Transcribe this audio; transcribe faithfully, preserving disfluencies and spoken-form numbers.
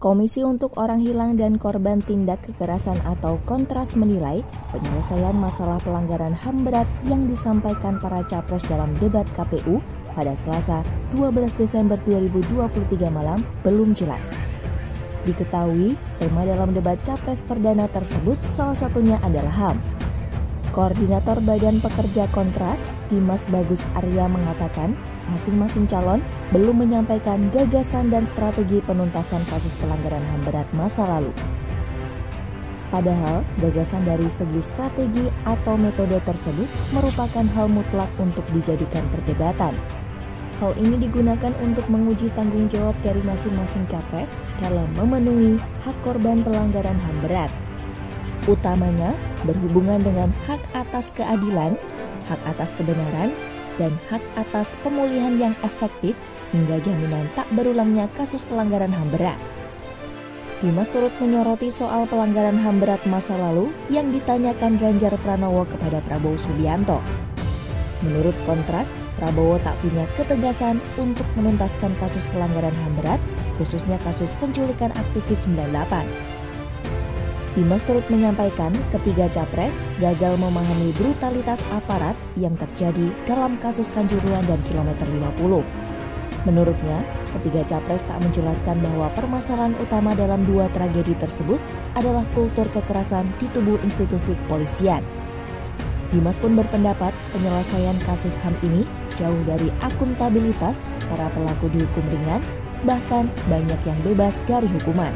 Komisi untuk Orang Hilang dan Korban Tindak Kekerasan atau Kontras menilai penyelesaian masalah pelanggaran H A M berat yang disampaikan para capres dalam debat K P U pada Selasa dua belas Desember dua ribu dua puluh tiga malam belum jelas. Diketahui, tema dalam debat capres perdana tersebut salah satunya adalah H A M. Koordinator Badan Pekerja Kontras, Dimas Bagus Arya mengatakan, masing-masing calon belum menyampaikan gagasan dan strategi penuntasan kasus pelanggaran H A M berat masa lalu. Padahal, gagasan dari segi strategi atau metode tersebut merupakan hal mutlak untuk dijadikan perdebatan. Hal ini digunakan untuk menguji tanggung jawab dari masing-masing capres dalam memenuhi hak korban pelanggaran H A M berat. Utamanya berhubungan dengan hak atas keadilan, hak atas kebenaran, dan hak atas pemulihan yang efektif hingga jaminan tak berulangnya kasus pelanggaran H A M berat. Dimas turut menyoroti soal pelanggaran H A M berat masa lalu yang ditanyakan Ganjar Pranowo kepada Prabowo Subianto. Menurut Kontras, Prabowo tak punya ketegasan untuk menuntaskan kasus pelanggaran H A M berat, khususnya kasus penculikan aktivis sembilan puluh delapan. Dimas turut menyampaikan ketiga capres gagal memahami brutalitas aparat yang terjadi dalam kasus Kanjuruhan dan kilometer lima puluh. Menurutnya, ketiga capres tak menjelaskan bahwa permasalahan utama dalam dua tragedi tersebut adalah kultur kekerasan di tubuh institusi kepolisian. Dimas pun berpendapat penyelesaian kasus H A M ini jauh dari akuntabilitas, para pelaku dihukum ringan, bahkan banyak yang bebas dari hukuman.